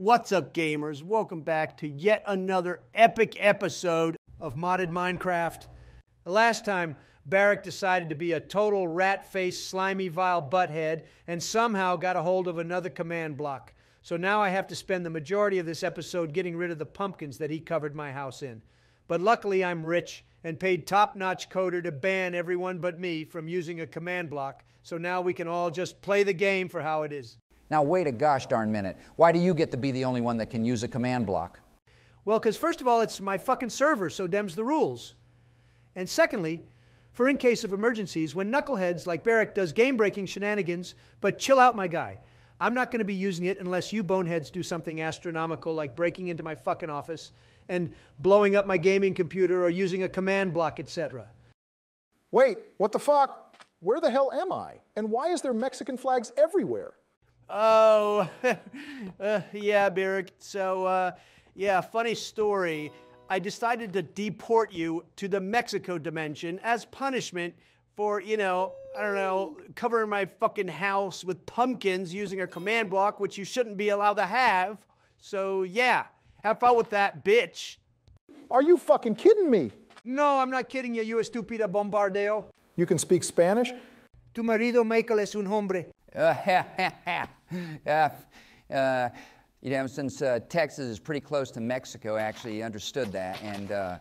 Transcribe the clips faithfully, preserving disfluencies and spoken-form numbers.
What's up, gamers? Welcome back to yet another epic episode of Modded Minecraft. The last time, Barrack decided to be a total rat-faced, slimy, vile butthead and somehow got a hold of another command block. So now I have to spend the majority of this episode getting rid of the pumpkins that he covered my house in. But luckily I'm rich and paid top-notch coder to ban everyone but me from using a command block, so now we can all just play the game for how it is. Now wait a gosh darn minute. Why do you get to be the only one that can use a command block? Well, because first of all, it's my fucking server, so dem's the rules. And secondly, for in case of emergencies, when knuckleheads like Barrack does game-breaking shenanigans, but chill out, my guy. I'm not going to be using it unless you boneheads do something astronomical like breaking into my fucking office and blowing up my gaming computer or using a command block, et cetera. Wait, what the fuck? Where the hell am I? And why is there Mexican flags everywhere? Oh, uh, yeah, Barrack. So, uh, yeah, funny story. I decided to deport you to the Mexico dimension as punishment for, you know, I don't know, covering my fucking house with pumpkins using a command block, which you shouldn't be allowed to have. So, yeah, have fun with that, bitch. Are you fucking kidding me? No, I'm not kidding you, you estúpida bombardeo. You can speak Spanish? Tu marido Michael es un hombre. Uh, ha, ha, ha. Uh, uh, you know, since uh, Texas is pretty close to Mexico, actually, he understood that, and uh,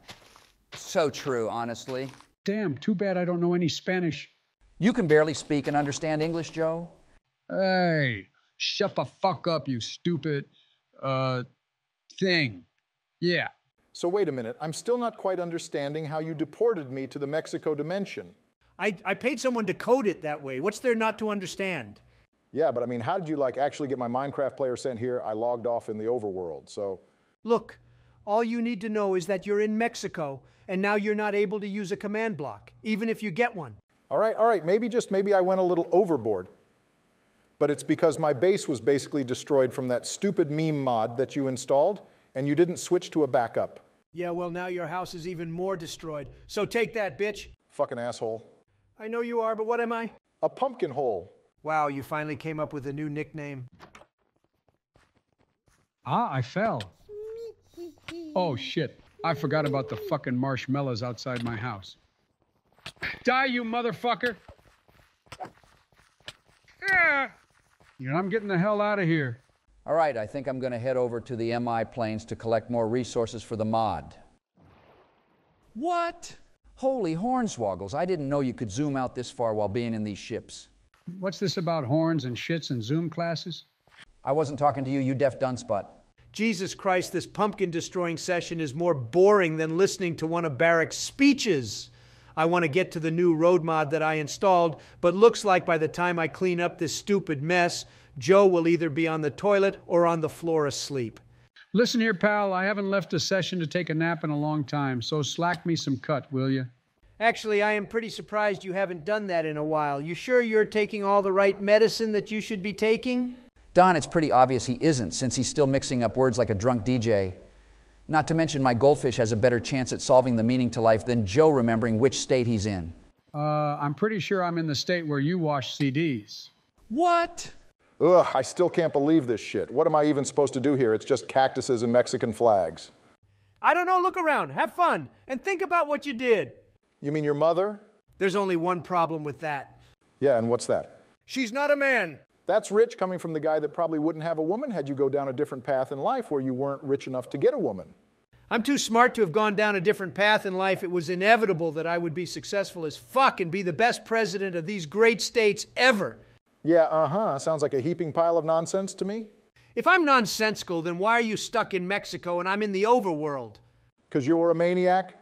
so true, honestly. Damn, too bad I don't know any Spanish. You can barely speak and understand English, Joe. Hey, shut the fuck up, you stupid uh, thing. Yeah. So wait a minute. I'm still not quite understanding how you deported me to the Mexico dimension. I, I paid someone to code it that way. What's there not to understand? Yeah, but I mean, how did you like actually get my Minecraft player sent here? I logged off in the overworld, so... Look, all you need to know is that you're in Mexico, and now you're not able to use a command block, even if you get one. All right, all right, maybe just maybe I went a little overboard. But it's because my base was basically destroyed from that stupid meme mod that you installed, and you didn't switch to a backup. Yeah, well, now your house is even more destroyed. So take that, bitch. Fucking asshole. I know you are, but what am I? A pumpkin hole. Wow, you finally came up with a new nickname. Ah, I fell. Oh, shit. I forgot about the fucking marshmallows outside my house. Die, you motherfucker! Yeah. You know, I'm getting the hell out of here. All right, I think I'm going to head over to the Mi Plains to collect more resources for the mod. What? Holy hornswoggles, I didn't know you could zoom out this far while being in these ships. What's this about horns and shits and zoom classes? I wasn't talking to you, you deaf dunspot. Jesus Christ, this pumpkin-destroying session is more boring than listening to one of Barrack's speeches. I want to get to the new road mod that I installed, but looks like by the time I clean up this stupid mess, Joe will either be on the toilet or on the floor asleep. Listen here, pal, I haven't left a session to take a nap in a long time, so slack me some cut, will you? Actually, I am pretty surprised you haven't done that in a while. You sure you're taking all the right medicine that you should be taking? Don, it's pretty obvious he isn't, since he's still mixing up words like a drunk D J. Not to mention my goldfish has a better chance at solving the meaning to life than Joe remembering which state he's in. Uh, I'm pretty sure I'm in the state where you wash C Ds. What? Ugh, I still can't believe this shit. What am I even supposed to do here? It's just cactuses and Mexican flags. I don't know. Look around. Have fun. And think about what you did. You mean your mother? There's only one problem with that. Yeah, and what's that? She's not a man. That's rich coming from the guy that probably wouldn't have a woman had you go down a different path in life where you weren't rich enough to get a woman. I'm too smart to have gone down a different path in life. It was inevitable that I would be successful as fuck and be the best president of these great states ever. Yeah, uh-huh. Sounds like a heaping pile of nonsense to me. If I'm nonsensical, then why are you stuck in Mexico and I'm in the overworld? Because you're a maniac?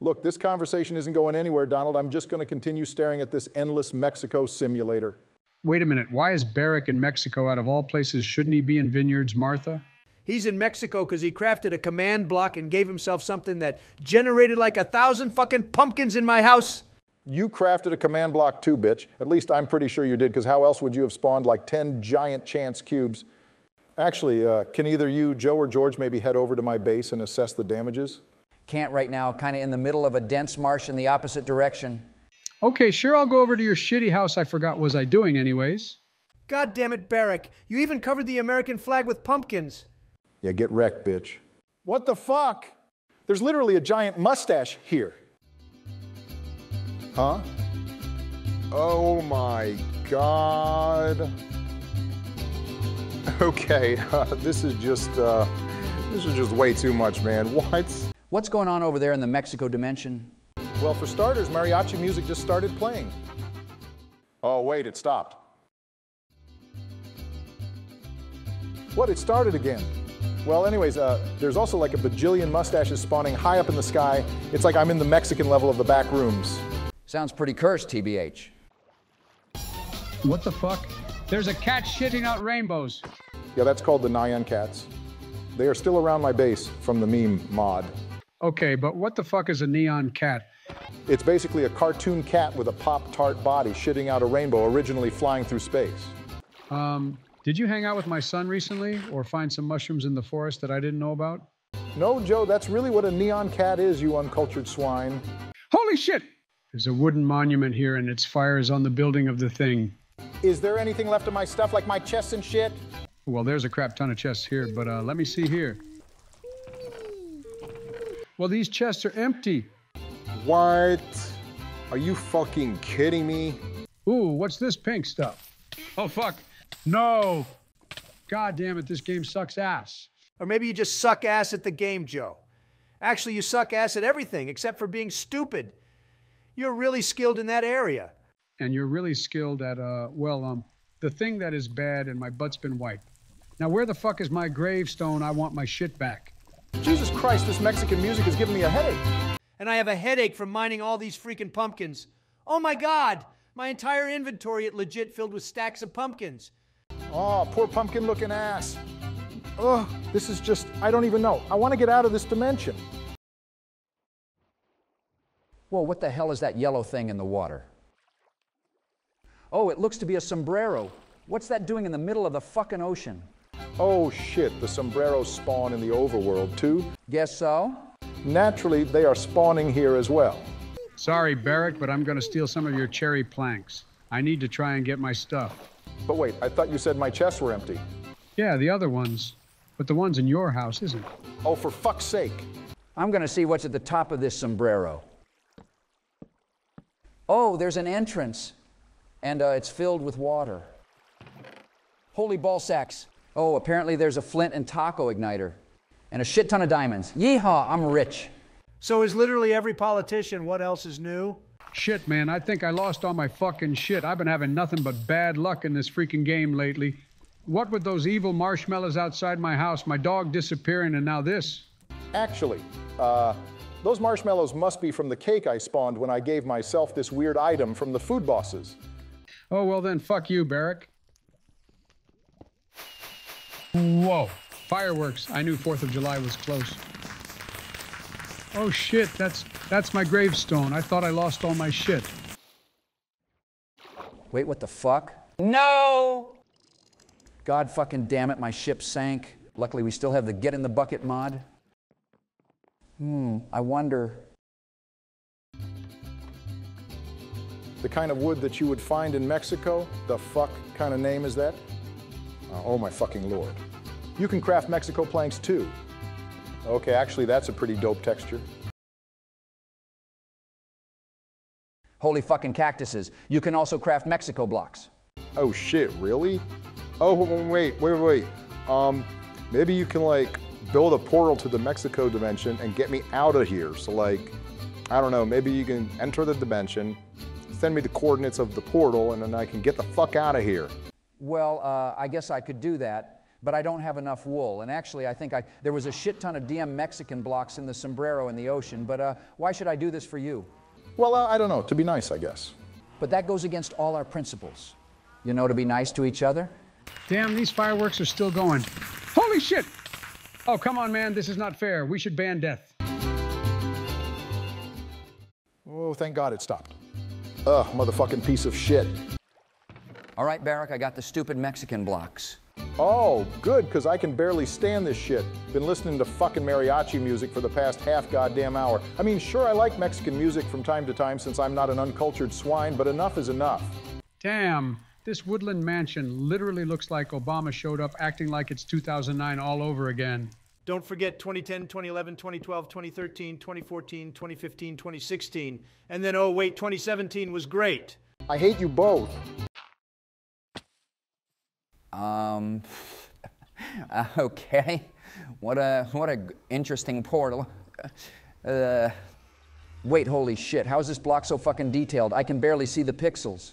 Look, this conversation isn't going anywhere, Donald. I'm just going to continue staring at this endless Mexico simulator. Wait a minute. Why is Barrack in Mexico out of all places? Shouldn't he be in Vineyards, Martha? He's in Mexico because he crafted a command block and gave himself something that generated like a thousand fucking pumpkins in my house. You crafted a command block too, bitch. At least I'm pretty sure you did, because how else would you have spawned like ten giant chance cubes? Actually, uh, can either you, Joe, or George maybe head over to my base and assess the damages? Can't right now, kind of in the middle of a dense marsh in the opposite direction. Okay, sure, I'll go over to your shitty house I forgot was I doing anyways. God damn it, Barrack. You even covered the American flag with pumpkins. Yeah, get wrecked, bitch. What the fuck? There's literally a giant mustache here. Huh? Oh my God. Okay, uh, this is just, uh, this is just way too much, man. What? What's going on over there in the Mexico dimension? Well, for starters, mariachi music just started playing. Oh, wait, it stopped. What? It started again. Well, anyways, uh, there's also like a bajillion mustaches spawning high up in the sky. It's like I'm in the Mexican level of the back rooms. Sounds pretty cursed, T B H. What the fuck? There's a cat shitting out rainbows. Yeah, that's called the Nyan Cats. They are still around my base from the meme mod. Okay, but what the fuck is a neon cat? It's basically a cartoon cat with a Pop-Tart body shitting out a rainbow, originally flying through space. Um, did you hang out with my son recently or find some mushrooms in the forest that I didn't know about? No, Joe, that's really what a neon cat is, you uncultured swine. Holy shit! There's a wooden monument here and its fire is on the building of the thing. Is there anything left of my stuff, like my chests and shit? Well, there's a crap ton of chests here, but uh, let me see here. Well, these chests are empty. What? Are you fucking kidding me? Ooh, what's this pink stuff? Oh, fuck. No. God damn it, this game sucks ass. Or maybe you just suck ass at the game, Joe. Actually, you suck ass at everything except for being stupid. You're really skilled in that area. And you're really skilled at, uh, well, um, the thing that is bad and my butt's been wiped. Now, where the fuck is my gravestone? I want my shit back. Jesus Christ, this Mexican music is giving me a headache. And I have a headache from mining all these freaking pumpkins. Oh my God! My entire inventory is legit filled with stacks of pumpkins. Oh, poor pumpkin looking ass. Ugh, this is just, I don't even know. I want to get out of this dimension. Whoa, what the hell is that yellow thing in the water? Oh, it looks to be a sombrero. What's that doing in the middle of the fucking ocean? Oh shit, the sombreros spawn in the overworld too? Guess so. Naturally, they are spawning here as well. Sorry, Barrack, but I'm going to steal some of your cherry planks. I need to try and get my stuff. But wait, I thought you said my chests were empty. Yeah, the other ones. But the ones in your house isn't. Oh, for fuck's sake. I'm going to see what's at the top of this sombrero. Oh, there's an entrance. And uh, it's filled with water. Holy ball sacks. Oh, apparently there's a flint and taco igniter. And a shit ton of diamonds. Yeehaw, I'm rich. So is literally every politician. What else is new? Shit, man, I think I lost all my fucking shit. I've been having nothing but bad luck in this freaking game lately. What with those evil marshmallows outside my house, my dog disappearing, and now this? Actually, uh, those marshmallows must be from the cake I spawned when I gave myself this weird item from the food bosses. Oh, well then, fuck you, Barrack. Whoa. Fireworks. I knew fourth of July was close. Oh shit, that's that's my gravestone. I thought I lost all my shit. Wait, what the fuck? No! God fucking damn it, my ship sank. Luckily we still have the get in the bucket mod. Hmm, I wonder. The kind of wood that you would find in Mexico? The fuck kind of name is that? Uh, oh my fucking lord. You can craft Mexico planks too. Okay, actually that's a pretty dope texture. Holy fucking cactuses. You can also craft Mexico blocks. Oh shit, really? Oh, wait, wait, wait. Um, maybe you can like build a portal to the Mexico dimension and get me out of here. So like, I don't know, maybe you can enter the dimension, send me the coordinates of the portal, and then I can get the fuck out of here. Well, uh, I guess I could do that. But I don't have enough wool. And actually, I think I, there was a shit ton of D M Mexican blocks in the sombrero in the ocean, but uh, why should I do this for you? Well, uh, I don't know, to be nice, I guess. But that goes against all our principles. You know, to be nice to each other. Damn, these fireworks are still going. Holy shit! Oh, come on, man, this is not fair. We should ban death. Oh, thank God it stopped. Ugh, motherfucking piece of shit. All right, Barrack, I got the stupid Mexican blocks. Oh, good, because I can barely stand this shit. Been listening to fucking mariachi music for the past half goddamn hour. I mean, sure, I like Mexican music from time to time since I'm not an uncultured swine, but enough is enough. Damn, This woodland mansion literally looks like Obama showed up acting like it's two thousand nine all over again. Don't forget twenty ten, twenty eleven, twenty twelve, twenty thirteen, twenty fourteen, twenty fifteen, twenty sixteen. And then, oh wait, twenty seventeen was great. I hate you both. Um, uh, okay. What a, what a interesting portal. Uh, wait, holy shit, how is this block so fucking detailed? I can barely see the pixels.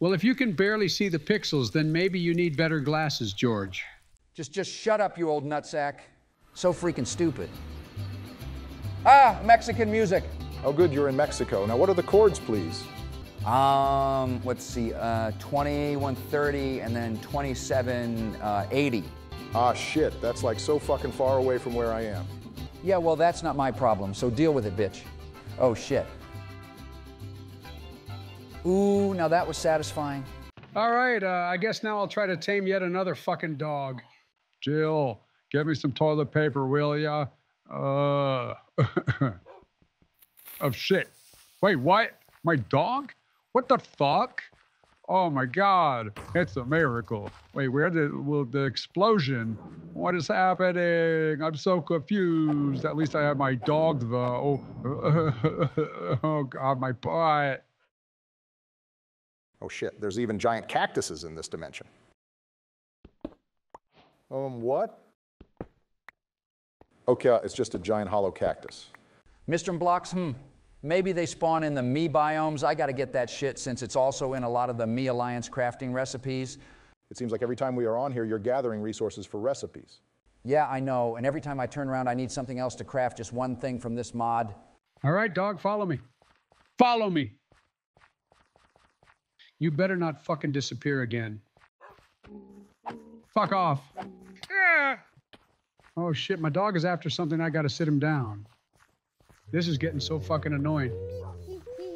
Well, if you can barely see the pixels, then maybe you need better glasses, George. Just, just shut up, you old nutsack. So freaking stupid. Ah, Mexican music. Oh good, you're in Mexico. Now what are the chords, please? Um, let's see, uh, twenty, one thirty, and then twenty-seven, uh, eighty. Ah shit, that's like so fucking far away from where I am. Yeah, well that's not my problem, so deal with it, bitch. Oh shit. Ooh, now that was satisfying. All right, uh, I guess now I'll try to tame yet another fucking dog. Jill. Get me some toilet paper, will ya? Uh, oh shit. Wait, what? My dog? What the fuck? Oh my God, it's a miracle. Wait, where did well, the explosion? What is happening? I'm so confused. At least I have my dog though. Oh God, my butt. Oh shit, there's even giant cactuses in this dimension. Um, what? Okay, it's just a giant hollow cactus. Mister Blocks, hmm, maybe they spawn in the Mi biomes. I gotta get that shit since it's also in a lot of the Mi Alliance crafting recipes. It seems like every time we are on here, you're gathering resources for recipes. Yeah, I know, and every time I turn around, I need something else to craft just one thing from this mod. All right, dog, follow me. Follow me. You better not fucking disappear again. Fuck off. Yeah. Oh shit, my dog is after something, I gotta sit him down. This is getting so fucking annoying.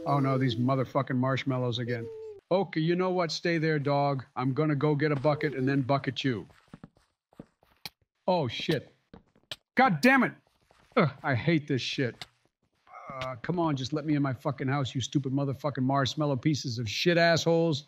Oh no, these motherfucking marshmallows again. Okay, you know what, stay there, dog. I'm gonna go get a bucket and then bucket you. Oh shit. God damn it! Ugh, I hate this shit. Uh, come on, just let me in my fucking house, you stupid motherfucking marshmallow pieces of shit assholes.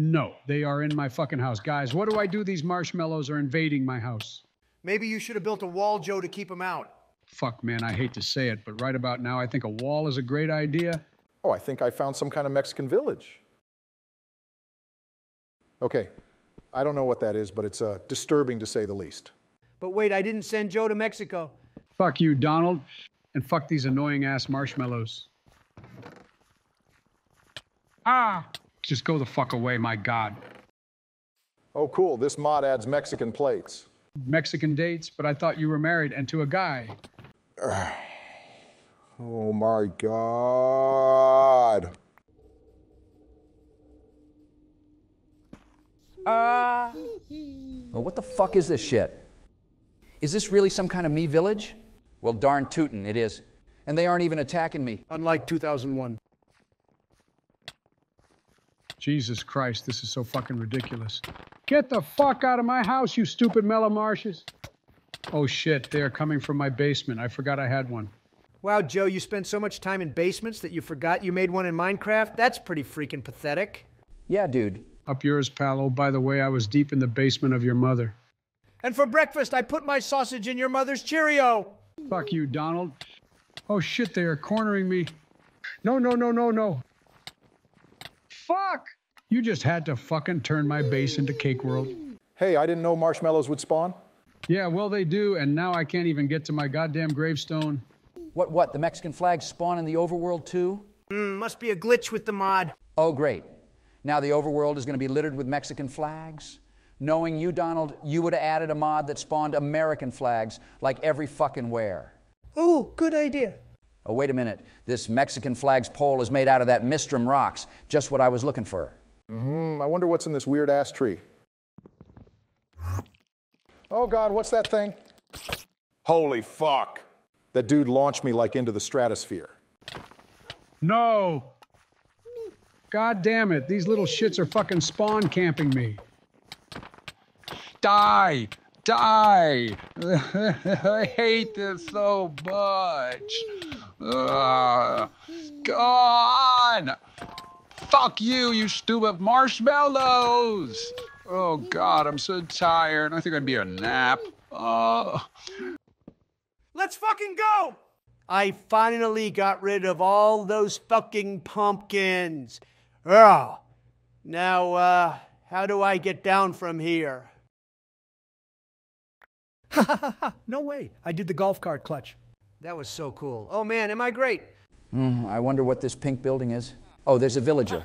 No, they are in my fucking house. Guys, what do I do? These marshmallows are invading my house. Maybe you should have built a wall, Joe, to keep them out. Fuck, man, I hate to say it, but right about now, I think a wall is a great idea. Oh, I think I found some kind of Mexican village. Okay, I don't know what that is, but it's uh, disturbing to say the least. But wait, I didn't send Joe to Mexico. Fuck you, Donald, and fuck these annoying-ass marshmallows. Ah! Just go the fuck away, my God. Oh, cool, this mod adds Mexican plates. Mexican dates, but I thought you were married and to a guy. Oh my God. Ah. Uh, well, what the fuck is this shit? Is this really some kind of Mi village? Well, darn tootin' it is. And they aren't even attacking me. Unlike two thousand one. Jesus Christ, this is so fucking ridiculous. Get the fuck out of my house, you stupid mellow marshes. Oh shit, they are coming from my basement. I forgot I had one. Wow, Joe, you spend so much time in basements that you forgot you made one in Minecraft? That's pretty freaking pathetic. Yeah, dude. Up yours, pal. Oh, by the way, I was deep in the basement of your mother. And for breakfast, I put my sausage in your mother's Cheerio. Fuck you, Donald. Oh shit, they are cornering me. No, no, no, no, no. Fuck! You just had to fucking turn my base into Cake World. Hey, I didn't know marshmallows would spawn. Yeah, well they do, and now I can't even get to my goddamn gravestone. What, what, the Mexican flags spawn in the overworld too? Mm, must be a glitch with the mod. Oh great. Now the overworld is gonna be littered with Mexican flags? Knowing you, Donald, you would've added a mod that spawned American flags like every fucking where. Ooh, good idea. Oh, wait a minute. This Mexican flag's pole is made out of that Mistrum rocks. Just what I was looking for. Mm-hmm. I wonder what's in this weird-ass tree. Oh, God, what's that thing? Holy fuck. That dude launched me, like, into the stratosphere. No. God damn it. These little shits are fucking spawn camping me. Die. Die. I hate this so much. Uh, gone! Fuck you, you stupid marshmallows! Oh God, I'm so tired. I think I'd be a nap. Oh. Let's fucking go! I finally got rid of all those fucking pumpkins. Oh. Now, uh, how do I get down from here? Ha ha ha ha! No way! I did the golf cart clutch. That was so cool. Oh man, am I great? Mm, I wonder what this pink building is. Oh, there's a villager.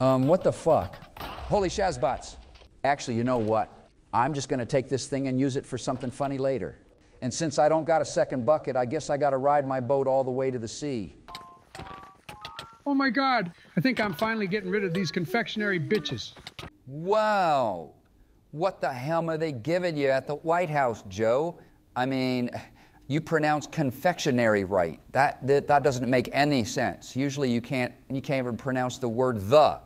Um, what the fuck? Holy shazbots! Actually, you know what? I'm just gonna take this thing and use it for something funny later. And since I don't got a second bucket, I guess I gotta ride my boat all the way to the sea. Oh my God! I think I'm finally getting rid of these confectionery bitches. Wow! What the hell are they giving you at the White House, Joe? I mean, you pronounce confectionery right. That, that, that doesn't make any sense. Usually you can't, you can't even pronounce the word the.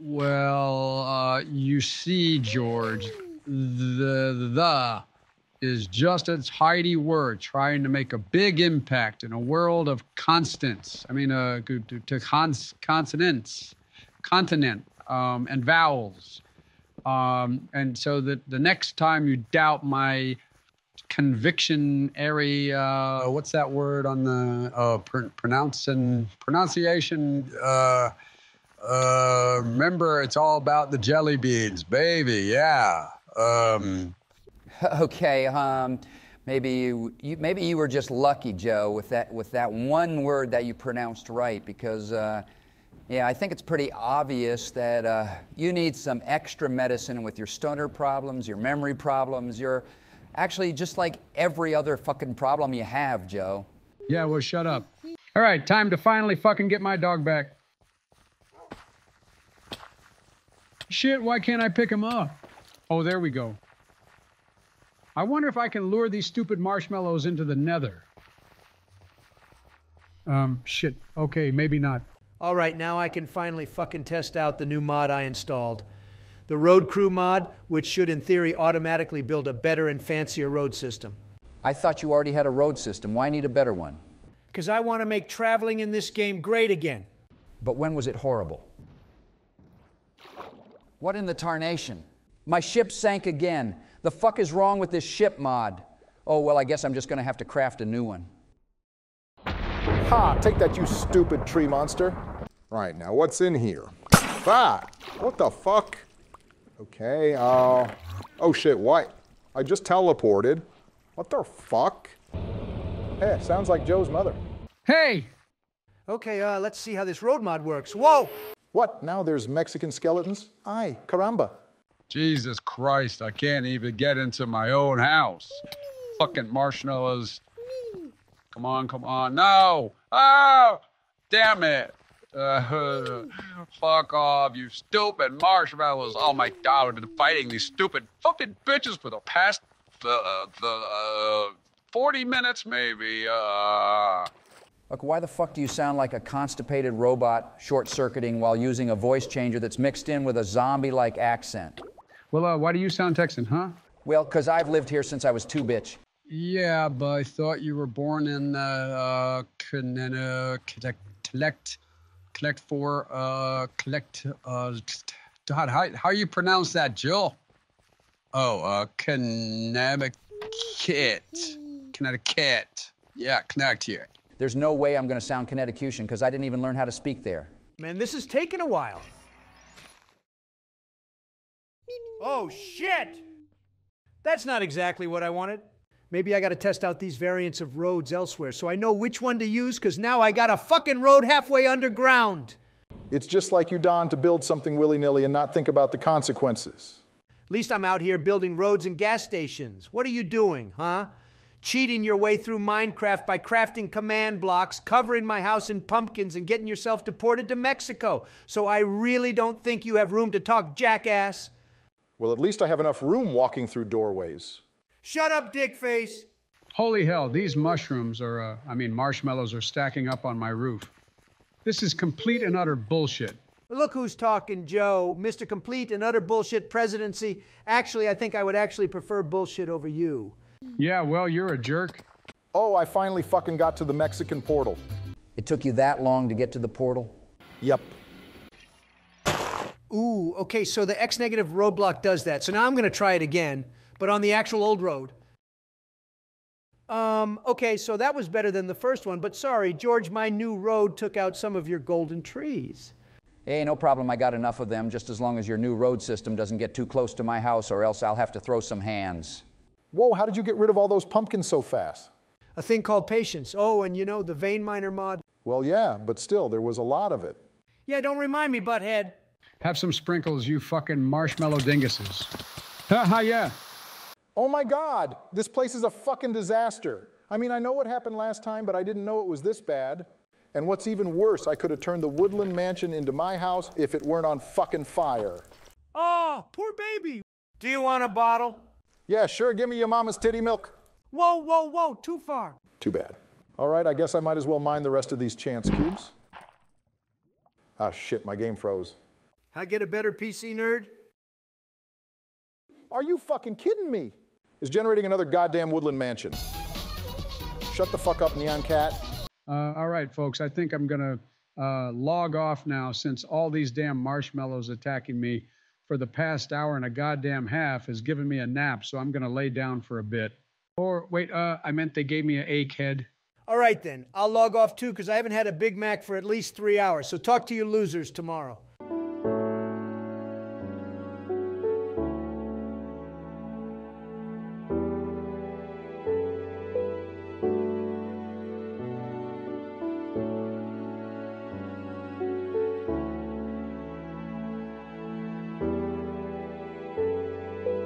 Well, uh, you see, George, the, the is just its Heidi word, trying to make a big impact in a world of constants. I mean, uh, to cons, consonants, continent, um, and vowels. Um, and so that the next time you doubt my conviction area, uh, what's that word on the uh, pr pronouncing, pronunciation? Uh, uh, remember, it's all about the jelly beans, baby. Yeah. Um. Okay. Um, maybe you, you maybe you were just lucky, Joe, with that with that one word that you pronounced right, because. Uh, Yeah, I think it's pretty obvious that uh, you need some extra medicine with your stoner problems, your memory problems, your actually just like every other fucking problem you have, Joe. Yeah, well, shut up. All right, time to finally fucking get my dog back. Shit, why can't I pick him up? Oh, there we go. I wonder if I can lure these stupid marshmallows into the nether. Um, shit. Okay, maybe not. All right, now I can finally fucking test out the new mod I installed. The road crew mod, which should in theory automatically build a better and fancier road system. I thought you already had a road system. Why need a better one? Because I want to make traveling in this game great again. But when was it horrible? What in the tarnation? My ship sank again. The fuck is wrong with this ship mod? Oh, well, I guess I'm just going to have to craft a new one. Ha! Take that, you stupid tree monster. Right, now what's in here? Ah! What the fuck? Okay, uh... oh shit, what? I just teleported. What the fuck? Eh, sounds like Joe's mother. Hey! Okay, uh, let's see how this road mod works. Whoa! What, now there's Mexican skeletons? Ay, caramba. Jesus Christ, I can't even get into my own house. Fucking marshmallows. Come on, come on. No! Oh! Damn it! Uh, fuck off, you stupid marshmallows. Oh my God, I've been fighting these stupid fucking bitches for the past uh, the, uh, forty minutes, maybe. Uh... Look, why the fuck do you sound like a constipated robot short-circuiting while using a voice changer that's mixed in with a zombie-like accent? Well, uh, why do you sound Texan, huh? Well, because I've lived here since I was two, bitch. Yeah, but I thought you were born in, uh, uh, collect, collect for, uh, collect, uh, God, how, how you pronounce that, Jill? Oh, uh, Connecticut. Connecticut. Yeah, Connecticut. There's no way I'm going to sound Connecticutian because I didn't even learn how to speak there. Man, this is taking a while. Oh, shit! That's not exactly what I wanted. Maybe I gotta test out these variants of roads elsewhere so I know which one to use, because now I got a fucking road halfway underground. It's just like you, Don, to build something willy-nilly and not think about the consequences. At least I'm out here building roads and gas stations. What are you doing, huh? Cheating your way through Minecraft by crafting command blocks, covering my house in pumpkins, and getting yourself deported to Mexico. So I really don't think you have room to talk, jackass. Well, at least I have enough room walking through doorways. Shut up, dickface! Holy hell, these mushrooms are, uh, I mean, marshmallows are stacking up on my roof. This is complete and utter bullshit. Look who's talking, Joe. Mister Complete and Utter Bullshit Presidency. Actually, I think I would actually prefer bullshit over you. Yeah, well, you're a jerk. Oh, I finally fucking got to the Mexican portal. It took you that long to get to the portal? Yep. Ooh, okay, so the X negative roadblock does that. So now I'm gonna try it again, but on the actual old road. Um, okay, so that was better than the first one, but sorry, George, my new road took out some of your golden trees. Hey, no problem, I got enough of them, just as long as your new road system doesn't get too close to my house or else I'll have to throw some hands. Whoa, how did you get rid of all those pumpkins so fast? A thing called patience. Oh, and you know, the vein miner mod. Well, yeah, but still, there was a lot of it. Yeah, don't remind me, butthead. Have some sprinkles, you fucking marshmallow dinguses. Ha-ha, yeah. Oh my God, this place is a fucking disaster. I mean, I know what happened last time, but I didn't know it was this bad. And what's even worse, I could have turned the Woodland Mansion into my house if it weren't on fucking fire. Oh, poor baby. Do you want a bottle? Yeah, sure, give me your mama's titty milk. Whoa, whoa, whoa, too far. Too bad. All right, I guess I might as well mine the rest of these chance cubes. Ah, shit, my game froze. I get a better P C, nerd? Are you fucking kidding me? Is generating another goddamn Woodland Mansion. Shut the fuck up, Nyan Cat. Uh, all right, folks, I think I'm gonna uh, log off now since all these damn marshmallows attacking me for the past hour and a goddamn half has given me a nap, so I'm gonna lay down for a bit. Or, wait, uh, I meant they gave me an ache head. All right, then. I'll log off, too, because I haven't had a Big Mac for at least three hours. So talk to you losers tomorrow.